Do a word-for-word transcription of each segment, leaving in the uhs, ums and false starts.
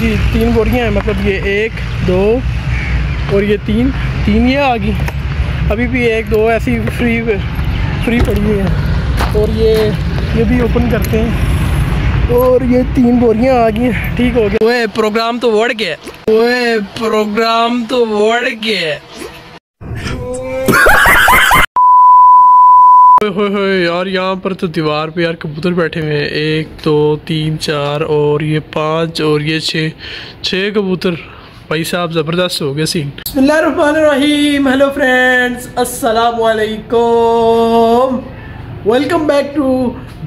जी तीन बोरियां हैं, मतलब ये एक दो और ये तीन तीन ये आ गई। अभी भी एक दो ऐसी फ्री फ्री पड़ी हुई है। और ये ये भी ओपन करते हैं और ये तीन बोरियां आ गई हैं। ठीक हो गया। ओए प्रोग्राम तो बढ़ गया, ओए प्रोग्राम तो बढ़ गया। होए होए यार, यहाँ पर तो दीवार पे यार कबूतर बैठे हुए हैं। एक दो तीन चार और ये पाँच और ये छः छः कबूतर। भाई साहब ज़बरदस्त हो गया सीन। बिस्मिल्लाहिर्रहमानिर्रहीम। हेलो फ्रेंड्स, अस्सलाम वालेकुम, welcome back to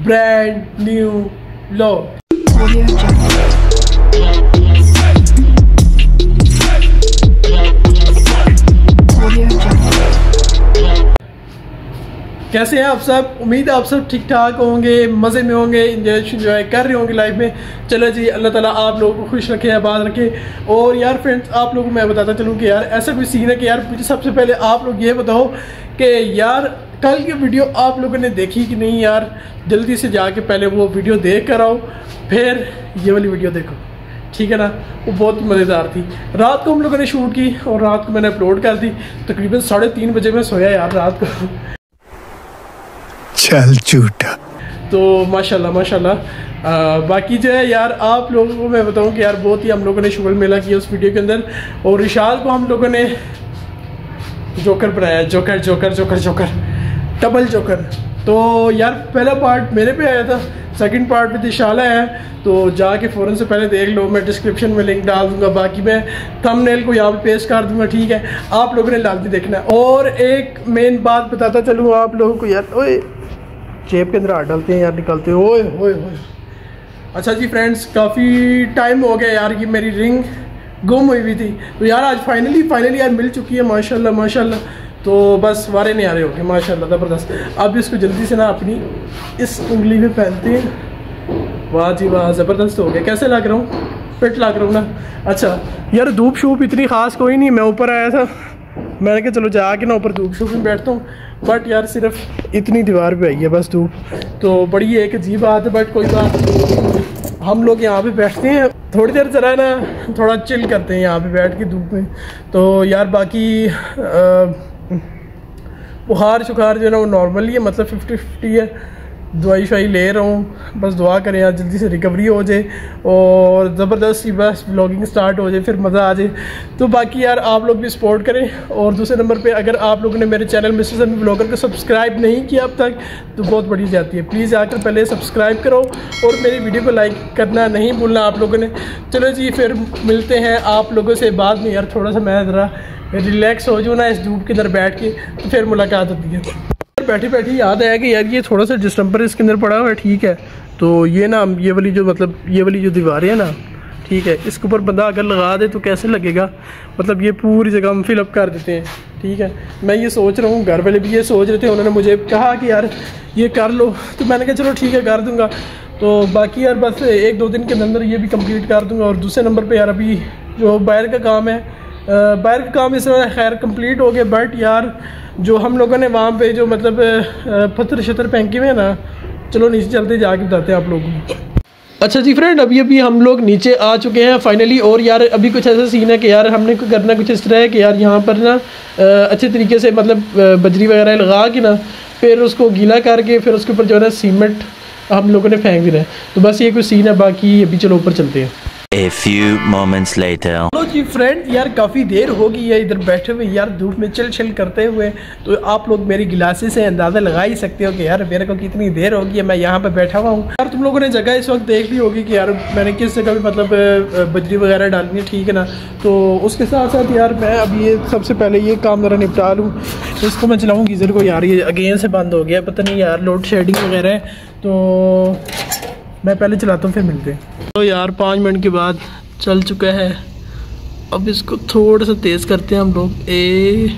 brand new vlog. कैसे हैं आप सब? उम्मीद है आप सब ठीक ठाक होंगे, मज़े में होंगे, इंजॉय इंजॉय कर रहे होंगे लाइफ में। चलो जी, अल्लाह ताला आप लोगों को खुश रखे, आबाद रखे। और यार फ्रेंड्स, आप लोगों को मैं बताता चलूँ कि यार ऐसा कोई सीन है कि यार मुझे सबसे पहले आप लोग ये बताओ कि यार कल की वीडियो आप लोगों ने देखी कि नहीं। यार जल्दी से जाके पहले वो वीडियो देख कर आओ, फिर ये वाली वीडियो देखो, ठीक है ना। वो बहुत मज़ेदार थी। रात को हम लोगों ने शूट की और रात को मैंने अपलोड कर दी। तकरीबन साढ़े तीन बजे मैं सोया यार रात को। चल झूठा। तो माशाल्लाह माशाल्लाह। बाकी जो है यार आप लोगों को मैं बताऊं कि यार बहुत ही हम लोगों ने शुगल मेला किया उस वीडियो के अंदर। और रिशाल को हम लोगों ने जोकर बनाया, joker joker joker joker double joker. तो यार पहला पार्ट मेरे पे आया था, सेकंड पार्ट में रिशाल आया है। तो जाके फ़ौरन से पहले देख लो, मैं डिस्क्रिप्शन में लिंक डाल दूंगा, बाकी मैं थंबनेल को यहाँ पे पेस्ट कर दूंगा, ठीक है। आप लोगों ने लाजमी देखना है। और एक मेन बात बताता चलूँ आप लोगों को यार, ओए जेब के अंदर हाथ डालते हैं यार, निकलते हैं। ओए होए होए। अच्छा जी फ्रेंड्स, काफ़ी टाइम हो गया यार, ये मेरी रिंग गुम हुई हुई थी। तो यार आज फाइनली फाइनली यार मिल चुकी है, माशाल्लाह माशाल्लाह। तो बस वारे नहीं आ रहे होंगे, माशाल्लाह ज़बरदस्त। अब इसको जल्दी से ना अपनी इस उंगली में पहनते हैं। वाह जी वाह, ज़बरदस्त हो गया। कैसे लग रहा हूँ? फिट लग रहा हूँ ना। अच्छा यार धूप शूप इतनी ख़ास कोई नहीं, मैं ऊपर आया था, मैंने कहा चलो जाके ना ऊपर धूप शूप में बैठता हूँ। बट यार सिर्फ इतनी दीवार पे आई है बस धूप, तो बड़ी एक अजीब बात है। बट कोई बात नहीं, हम लोग यहाँ पे बैठते हैं थोड़ी देर, ज़रा ना थोड़ा चिल करते हैं यहाँ पे बैठ के धूप में। तो यार बाकी बुखार शुखार जो है ना वो नॉर्मली है, मतलब फिफ्टी फिफ्टी है। दवाई शवाई ले रहा हूँ, बस दुआ करें यार जल्दी से रिकवरी हो जाए और ज़बरदस्त ही बस ब्लॉगिंग स्टार्ट हो जाए, फिर मज़ा आ जाए। तो बाकी यार आप लोग भी सपोर्ट करें। और दूसरे नंबर पे अगर आप लोगों ने मेरे चैनल मिस्टर समी व्लॉगर को सब्सक्राइब नहीं किया अब तक तो बहुत बड़ी जाती है, प्लीज़ आकर पहले सब्सक्राइब करो और मेरी वीडियो को लाइक करना नहीं भूलना आप लोगों ने। चलो जी, फिर मिलते हैं आप लोगों से बाद में। यार थोड़ा सा मैं ज़रा रिलैक्स हो जाऊँ ना इस धूप के अंदर बैठ के, तो फिर मुलाकात होती है। बैठी बैठी याद आया कि यार ये थोड़ा सा डिस्टेंपर इसके अंदर पड़ा हुआ है, ठीक है। तो ये ना ये वाली जो मतलब ये वाली जो दीवारें हैं ना, ठीक है, इसके ऊपर बंदा अगर लगा दे तो कैसे लगेगा, मतलब ये पूरी जगह हम फिलअप कर देते हैं, ठीक है। मैं ये सोच रहा हूँ, घर वाले भी ये सोच रहे थे, उन्होंने मुझे कहा कि यार ये कर लो, तो मैंने कहा चलो ठीक है कर दूँगा। तो बाकी यार बस एक दो दिन के अंदर ये भी कम्प्लीट कर दूँगा। और दूसरे नंबर पर यार अभी जो बाहर का काम है, बाहर का काम इस तरह खैर कंप्लीट हो गया। बट यार जो हम लोगों ने वहाँ पे जो मतलब पत्थर शतर फेंके हुए ना, चलो नीचे चलते जाके बताते हैं आप लोगों को। अच्छा जी फ्रेंड, अभी अभी हम लोग नीचे आ चुके हैं फाइनली। और यार अभी कुछ ऐसा सीन है कि यार हमने करना कुछ इस तरह है कि यार यहाँ पर ना अच्छे तरीके से मतलब बजरी वगैरह लगा के ना, फिर उसको गीला करके फिर उसके ऊपर जो है ना सीमेंट हम लोगों ने फेंक देना है। तो बस ये कुछ सीन है, बाकी अभी चलो ऊपर चलते हैं। A few moments later. Hello जी फ्रेंड, यार काफ़ी देर हो गई है इधर बैठे हुए यार धूप में चिल चिल करते हुए। तो आप लोग मेरी गिलासें से अंदाज़ा लगा ही सकते हो कि यार मेरे को कितनी देर हो गई है मैं यहाँ पे बैठा हुआ हूँ। यार तुम लोगों ने जगह इस वक्त देख ली होगी कि यार मैंने किस जगह पे मतलब बजरी वगैरह डालनी है, ठीक है ना। तो उसके साथ साथ यार मैं अब ये सबसे पहले ये काम ज़रा निपटा लूँ। इसको मैं चलाऊँ गीज़र को, यार ये अगेन से बंद हो गया, पता नहीं यार लोड शेडिंग वगैरह है। तो मैं पहले चलाता हूँ फिर मिलते हैं। तो यार पाँच मिनट के बाद चल चुका है, अब इसको थोड़ा सा तेज़ करते हैं हम लोग। ए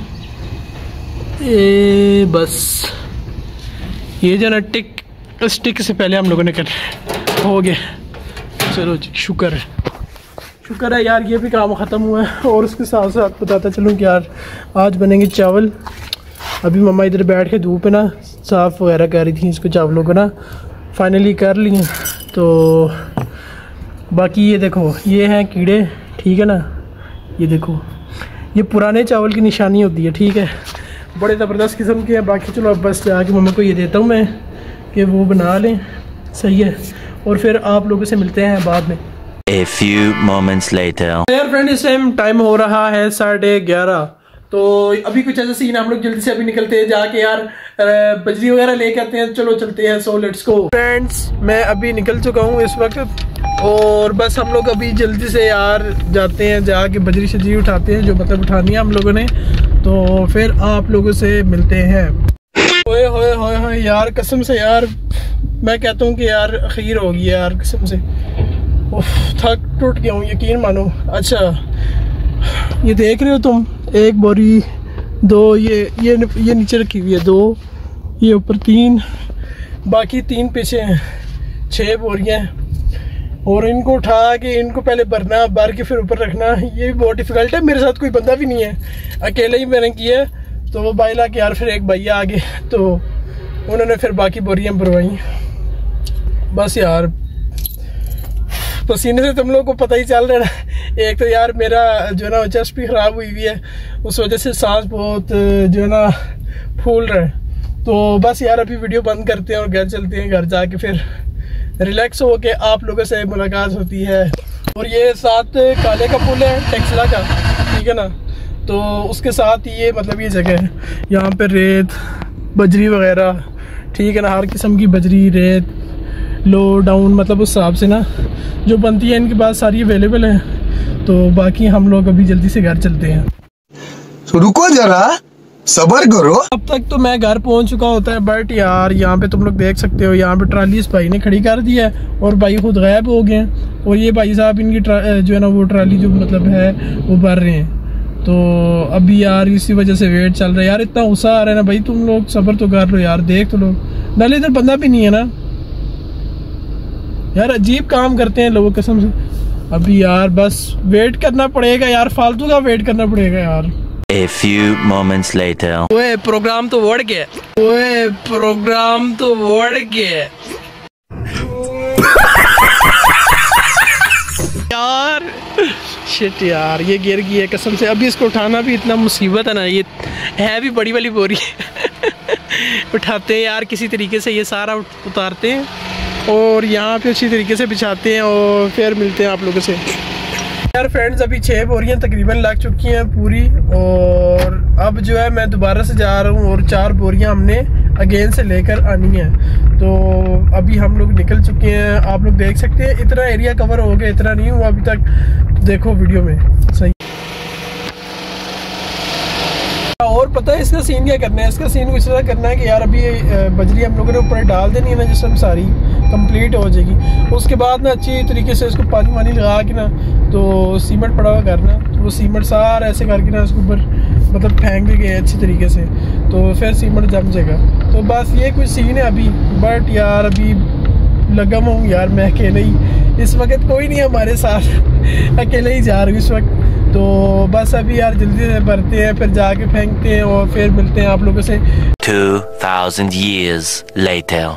ए बस ये जो ना टिक, इस टिक से पहले हम लोगों ने कर हो गया। चलो शुक्र है शुक्र है यार ये भी काम ख़त्म हुआ है। और उसके साथ साथ बताता चलूँ कि यार आज बनेंगे चावल। अभी मम्मा इधर बैठ के धूप है ना साफ़ वगैरह कर रही थी, इसको चावलों को ना फाइनली कर लिए। तो बाकी ये देखो, ये हैं कीड़े, ठीक है ना। ये देखो, ये पुराने चावल की निशानी होती है, ठीक है। बड़े ज़बरदस्त किस्म के हैं। बाकी चलो अब बस जाके मम्मी को ये देता हूँ मैं कि वो बना लें, सही है। और फिर आप लोगों से मिलते हैं बाद में। A few moments later. Dear friend, इस टाइम टाइम हो रहा है साढ़े ग्यारह। तो अभी कुछ ऐसा सीन, हम लोग जल्दी से अभी निकलते हैं जाके यार बजरी वगैरह लेके आते हैं। चलो चलते हैं। सो लेट्स गो फ्रेंड्स, मैं अभी निकल चुका हूँ इस वक्त, और बस हम लोग अभी जल्दी से यार जाते हैं, जाके बजरी शजरी उठाते हैं जो मतलब उठानी है हम लोगों ने। तो फिर आप लोगों से मिलते हैं। ओए होए होए होए यार, कसम से यार मैं कहता हूँ कि यार खीर होगी यार, कसम से। उफ, थक टूट गया हूँ, यकीन मानो। अच्छा ये देख रहे हो तुम, एक बोरी, दो, ये ये ये नीचे रखी हुई है, दो, ये ऊपर तीन, बाकी तीन पीछे हैं, छः बोरियाँ। और इनको उठा के इनको पहले भरना, भर के फिर ऊपर रखना, ये भी बहुत डिफ़िकल्ट है। मेरे साथ कोई बंदा भी नहीं है, अकेले ही मैंने किया। तो वो भाई ला के यार, फिर एक भैया आ गए तो उन्होंने फिर बाकी बोरियाँ भरवाई। बस यार पसीने से तुम लोगों को पता ही चल रहा है। एक तो यार मेरा जो है ना चेस्ट भी ख़राब हुई हुई है, उस वजह से सांस बहुत जो है ना फूल रहा है। तो बस यार अभी वीडियो बंद करते हैं और घर चलते हैं। घर जाके फिर रिलैक्स हो के आप लोगों से मुलाकात होती है। और ये साथ काले का पुल है टैक्सला का, ठीक है ना। तो उसके साथ ये मतलब ये जगह है, यहाँ पर रेत बजरी वगैरह, ठीक है ना, हर किस्म की बजरी, रेत, लो डाउन, मतलब उस हिसाब से ना जो बनती है इनके पास सारी अवेलेबल है। तो बाकी हम लोग अभी जल्दी से घर चलते हैं। तो रुको जरा, सब्र करो। अब तक तो मैं घर पहुंच चुका होता है, बट यार यहाँ पे तुम लोग देख सकते हो, यहाँ पे ट्राली इस भाई ने खड़ी कर दी है और भाई खुद गायब हो गए हैं। और ये भाई साहब इनकी जो है ना वो ट्राली जो मतलब है वो भर रहे हैं। तो अभी यार इसी वजह से वेट चल रहा है यार। इतना गुस्सा आ रहा है ना भाई, तुम लोग सब्र तो कर लो यार, देख तो लो। नाले इधर बंदा भी नहीं है ना यार, अजीब काम करते हैं लोग कसम से। अभी यार बस वेट करना पड़ेगा यार, फालतू का वेट करना पड़ेगा यार। A few moments later. ओए प्रोग्राम तो वड़ के, ओए प्रोग्राम तो वड़ के यार शिट यार, ये गिर गई है कसम से। अभी इसको उठाना भी इतना मुसीबत है ना, ये है भी बड़ी वाली बोरी उठाते हैं यार किसी तरीके से, ये सारा उतारते हैं और यहाँ पे अच्छी तरीके से बिछाते हैं। और फिर मिलते हैं आप लोगों से। यार फ्रेंड्स, अभी छः बोरियाँ तकरीबन लग चुकी हैं पूरी, और अब जो है मैं दोबारा से जा रहा हूँ और चार बोरियाँ हमने अगेन से लेकर आनी है। तो अभी हम लोग निकल चुके हैं, आप लोग देख सकते हैं इतना एरिया कवर हो गया, इतना नहीं हुआ अभी तक, देखो वीडियो में सही। और पता है इसका सीन क्या करना है, इसका सीन कुछ तरह करना है कि यार अभी बजरी हम लोगों ने ऊपर डाल देनी है ना, जिससे हम सारी कंप्लीट हो जाएगी। उसके बाद ना अच्छी तरीके से इसको पानी वानी लगा के ना, तो सीमेंट पड़ा हुआ करना, तो वो सीमेंट सारा ऐसे करके ना उसके ऊपर मतलब फेंक गए अच्छी तरीके से, तो फिर सीमेंट जम जाएगा। तो बस ये कुछ सीन है अभी। बट यार अभी लगा हूँ यार मैं अकेले ही इस वक्त, कोई नहीं है हमारे साथ, अकेले ही जा रही हूँ इस वक्त। तो बस अभी यार जल्दी से भरते हैं, फिर जाके फेंकते हैं और फिर मिलते हैं आप लोगों से। two thousand years later.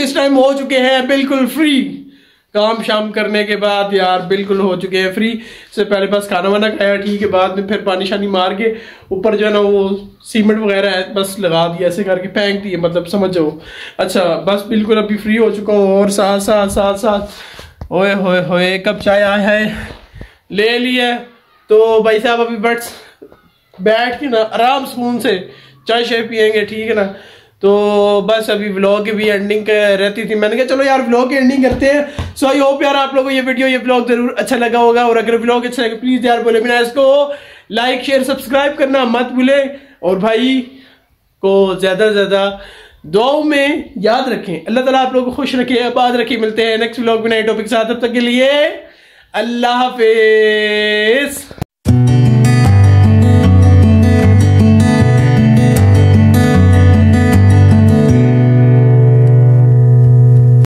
इस टाइम हो चुके हैं बिल्कुल फ्री, काम शाम करने के बाद यार बिल्कुल हो चुके हैं फ्री। इससे पहले बस खाना वाना खाया, ठीक है, बाद में फिर पानी शानी मार के ऊपर जो है ना वो सीमेंट वगैरह है बस लगा दिया, ऐसे करके फेंक दिए, मतलब समझ जाओ। अच्छा बस बिल्कुल अभी फ्री हो चुका हूँ। और साथ साथ साथ साथ ओए होए होए कप चाय आया है, ले लिया। तो भाई साहब अभी बट्स बैठ के ना आराम सुकून से चाय शाय पियेंगे, ठीक है ना। तो बस अभी व्लॉग की भी एंडिंग रहती थी, मैंने कहा चलो यार व्लॉग की एंडिंग करते हैं। सो आई होप यार आप लोगों को ये वीडियो, ये व्लॉग जरूर अच्छा लगा होगा। और अगर व्लॉग अच्छा लगे प्लीज़ यार बोले बिना इसको लाइक शेयर सब्सक्राइब करना मत भूले, और भाई को ज़्यादा से ज़्यादा दुआओं में याद रखें। अल्लाह ताला आप लोगों को खुश रखे, आबाद रखे। मिलते हैं नेक्स्ट व्लॉग में नए टॉपिक के साथ, तब तक के लिए अल्लाह हाफिज।